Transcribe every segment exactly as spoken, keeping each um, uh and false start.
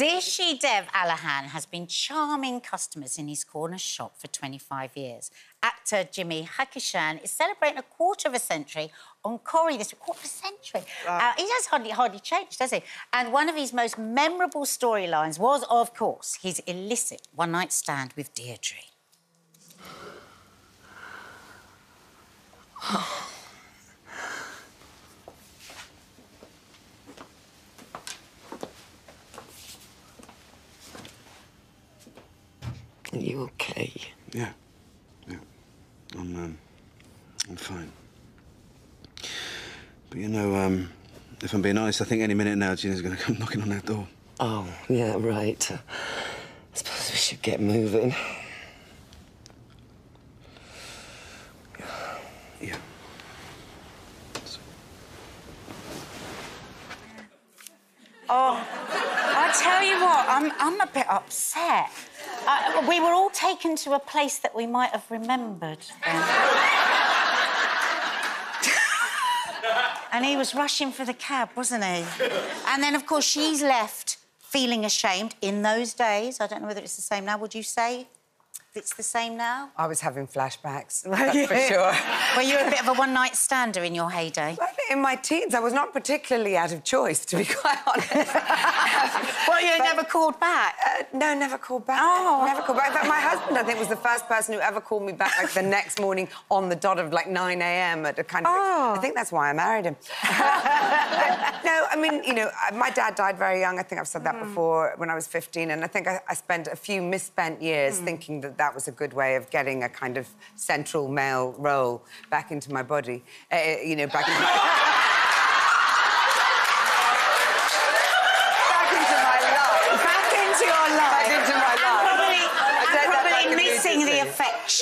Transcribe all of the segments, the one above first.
Dishy Dev Alahan has been charming customers in his corner shop for twenty-five years. Actor Jimmy Hakishan is celebrating a quarter of a century on Corrie this week. Quarter of a century. Right. Uh, he has hardly, hardly changed, does he? And one of his most memorable storylines was, of course, his illicit one-night stand with Deirdre. Are you okay? Yeah, yeah. I'm, um, I'm fine. But you know, um, if I'm being honest, I think any minute now Gina's going to come knocking on our door. Oh, yeah, right. Uh, I suppose we should get moving. Yeah. Oh, I tell you what, I'm I'm a bit upset. Uh, we were all taken to a place that we might have remembered then. And he was rushing for the cab, wasn't he? And then, of course, she's left feeling ashamed in those days. I don't know whether it's the same now. Would you say it's the same now? I was having flashbacks, that's for sure. Were you a bit of a one-night stander in your heyday? Well, in my teens, I was not particularly out of choice, to be quite honest. Well, you but, never called back? Uh, no, never called back. Oh. Never called back. But my husband, I think, was the first person who ever called me back, like, the next morning on the dot of, like, nine a m at a kind of... Oh. I think that's why I married him. But, no, I mean, you know, my dad died very young. I think I've said that mm. before, when I was fifteen. And I think I, I spent a few misspent years mm. thinking that that was a good way of getting a kind of central male role back into my body. Uh, you know, back into my...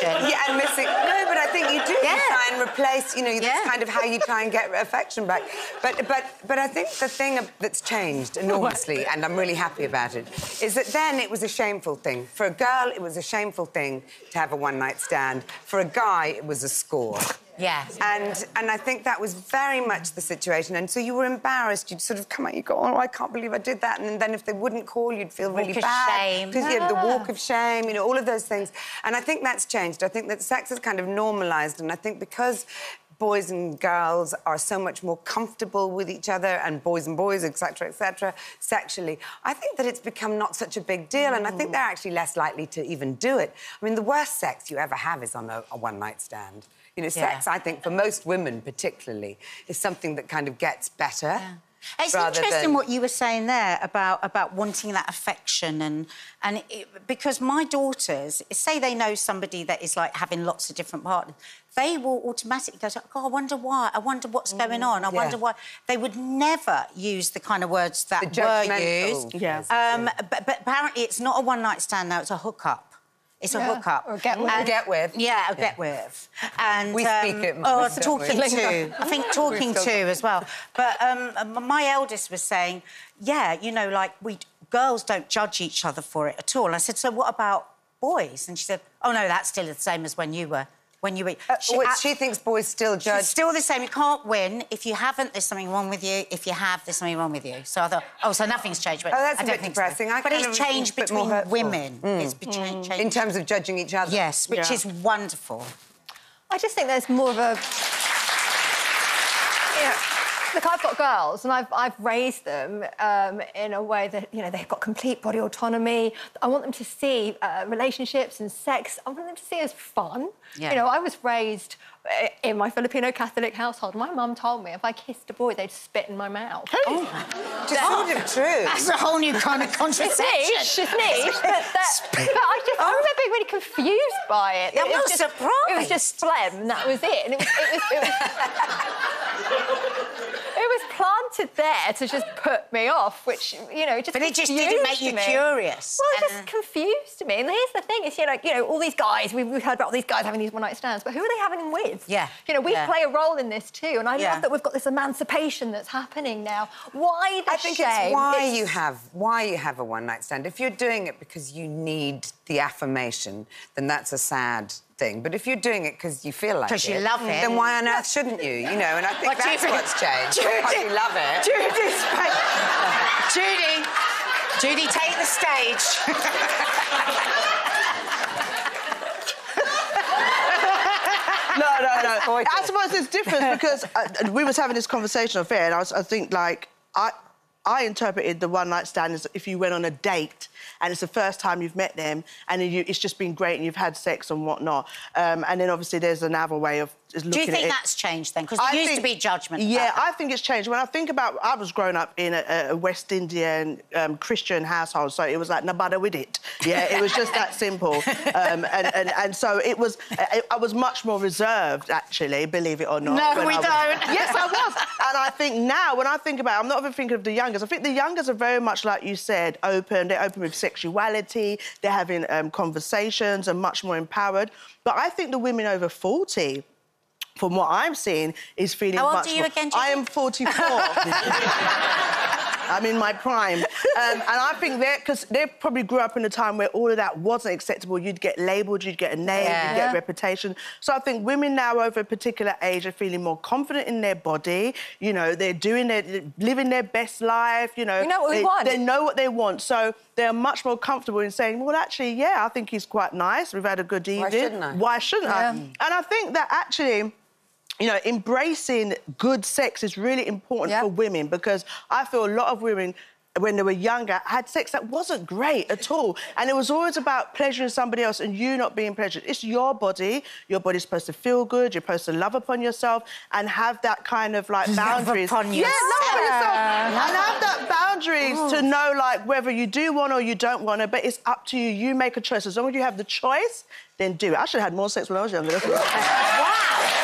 Yeah, and missing. No, but I think you do yeah. you try and replace. You know, yeah. that's kind of how you try and get affection back. But, but, but I think the thing that's changed enormously, and I'm really happy about it, is that then it was a shameful thing for a girl. It was a shameful thing to have a one-night stand. For a guy, it was a score. Yeah. And and I think that was very much the situation. And so you were embarrassed. You'd sort of come out, you go, oh, I can't believe I did that. And then if they wouldn't call, you'd feel really bad. Walk of shame. Because you had the walk of shame, you know, all of those things. And I think that's changed. I think that sex is kind of normalised. And I think because boys and girls are so much more comfortable with each other, and boys and boys, et cetera, et cetera, sexually, I think that it's become not such a big deal, mm. and I think they're actually less likely to even do it. I mean, the worst sex you ever have is on a, a one-night stand. You know, yeah. sex, I think, for most women particularly, is something that kind of gets better. Yeah. It's interesting than... what you were saying there about, about wanting that affection and... and it, because my daughters, say they know somebody that is, like, having lots of different partners, they will automatically go, oh, I wonder why, I wonder what's mm, going on, I yeah. wonder why... They would never use the kind of words that the were used. Yeah. Um, yeah. But, but apparently it's not a one-night stand now, it's a hookup. It's yeah. a hookup. Or get with. And, get with. Yeah, or yeah. get with. And, we um, speak it, Mum, oh, talking we? to. I think talking to as well. But um, my eldest was saying, yeah, you know, like, we girls don't judge each other for it at all. I said, so what about boys? And she said, oh, no, that's still the same as when you were... When you... Uh, she, what, at, she thinks boys still judge... It's still the same. You can't win. If you haven't, there's something wrong with you. If you have, there's something wrong with you. So I thought, oh, so nothing's changed. But oh, that's I a don't bit think depressing. So. I but it's changed between women. Mm. It's between mm. changed... In terms of judging each other? Yes, which yeah. is wonderful. I just think there's more of a... yeah. Look, I've got girls, and I've, I've raised them um, in a way that, you know, they've got complete body autonomy. I want them to see uh, relationships and sex. I want them to see it as fun. Yeah. You know, I was raised in my Filipino Catholic household. My mum told me if I kissed a boy, they'd spit in my mouth. Oh, just sort of true. That's a whole new kind of contraception. It's niche, it's niche. But, that, but I just, oh. I remember being really confused by it. Yeah, it was just, surprised. It was just phlegm, and that was it. And it was... It was, it was It was planted there to just put me off, which, you know, just But it just didn't make you me. curious. Well, it uh... just confused me. And here's the thing, it's, you know, like, you know, all these guys, we've heard about all these guys having these one-night stands, but who are they having them with? Yeah. You know, we yeah. play a role in this, too, and I yeah. love that we've got this emancipation that's happening now. Why the I think shame? It's why it's... you have, why you have a one-night stand. If you're doing it because you need the affirmation, then that's a sad... thing. But if you're doing it because you feel like it... Because you love it. Then why on earth shouldn't you? You know, and I think well, that's Judy, what's changed. Judy, you love it. Judy, Judy, Judy, take the stage. no, no, no. Oh, I, I suppose there's difference because I, we was having this conversation off air, and I, was, I think like I, I interpreted the one night stand as if you went on a date and it's the first time you've met them and you, it's just been great and you've had sex and whatnot. Um, and then obviously there's another way of looking at it. Do you think that's changed then? Because there used to be judgment. Yeah, I think it's changed. When I think about, I was growing up in a, a West Indian um, Christian household, so it was like no bother with it. Yeah, it was just that simple. Um, and, and and so it was. It, I was much more reserved, actually, believe it or not. No, we I don't. Was. Yes, I was. And I think now, when I think about, it, I'm not even thinking of the youngers. I think the youngers are very much like you said, open. They're open with sexuality. They're having um, conversations and much more empowered. But I think the women over forty, from what I'm seeing, is feeling much more... How old are you again, Jimmy? I am forty-four. I'm in my prime. Um, and I think they're... Because they probably grew up in a time where all of that wasn't acceptable. You'd get labelled, you'd get a name, yeah. you'd get a reputation. So I think women now over a particular age are feeling more confident in their body. You know, they're doing their... They're living their best life, you know. You know what they, we want. They know what they want. So they're much more comfortable in saying, well, actually, yeah, I think he's quite nice. We've had a good evening. Why shouldn't I? Why shouldn't yeah. I? And I think that actually... You know, embracing good sex is really important yeah. for women because I feel a lot of women, when they were younger, had sex that wasn't great at all. And it was always about pleasuring somebody else and you not being pleasured. It's your body. Your body's supposed to feel good. You're supposed to love upon yourself and have that kind of, like, boundaries. Love upon yourself. Yeah, love yourself. Yeah. And have that boundaries oh. to know, like, whether you do want or you don't want it, but it's up to you. You make a choice. As long as you have the choice, then do it. I should have had more sex when I was younger. Wow!